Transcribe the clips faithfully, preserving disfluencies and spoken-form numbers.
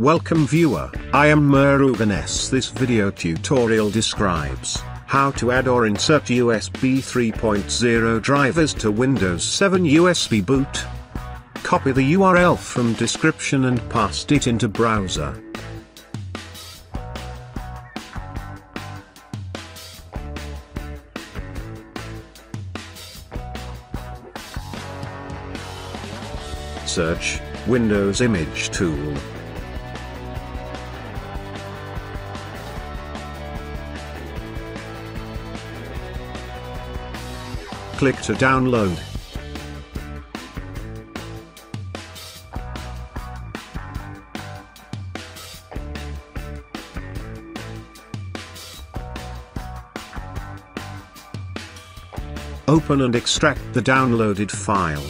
Welcome viewer, I am Murugan S. This video tutorial describes how to add or insert U S B three point zero drivers to Windows seven U S B boot. Copy the U R L from description and paste it into browser. Search Windows Image Tool. Click to download. Open and extract the downloaded file.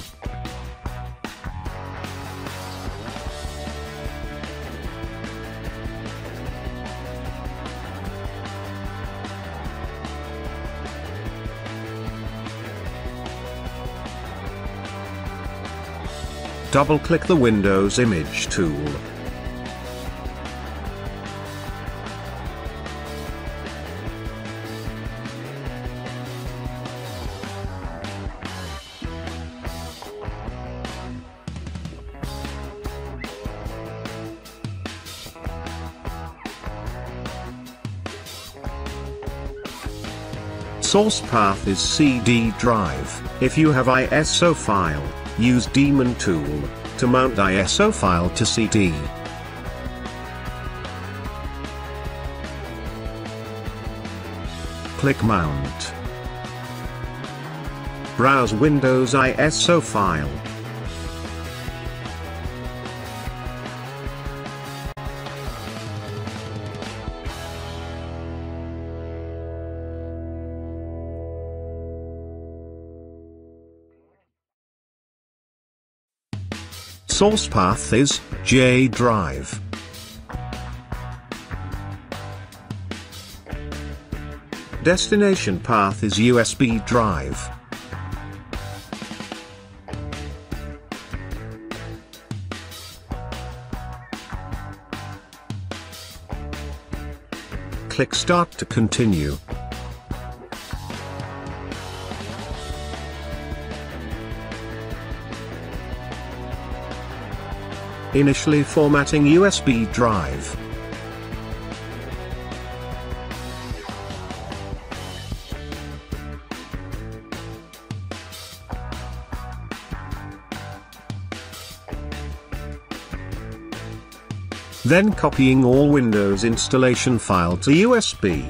Double-click the Windows Image Tool. Source path is C D drive. If you have I S O file, use Daemon Tool to mount I S O file to C D. Click Mount. Browse Windows I S O file. Source path is J drive. Destination path is U S B drive. Click Start to continue. Initially formatting U S B drive. Then copying all Windows installation file to U S B.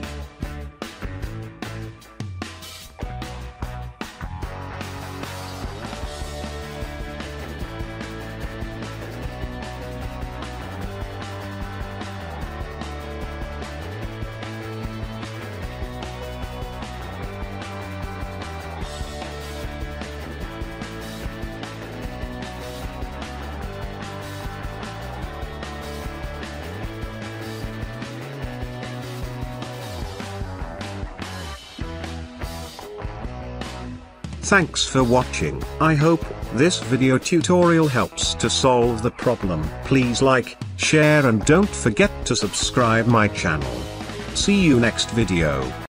Thanks for watching. I hope this video tutorial helps to solve the problem. Please like, share and don't forget to subscribe my channel. See you next video.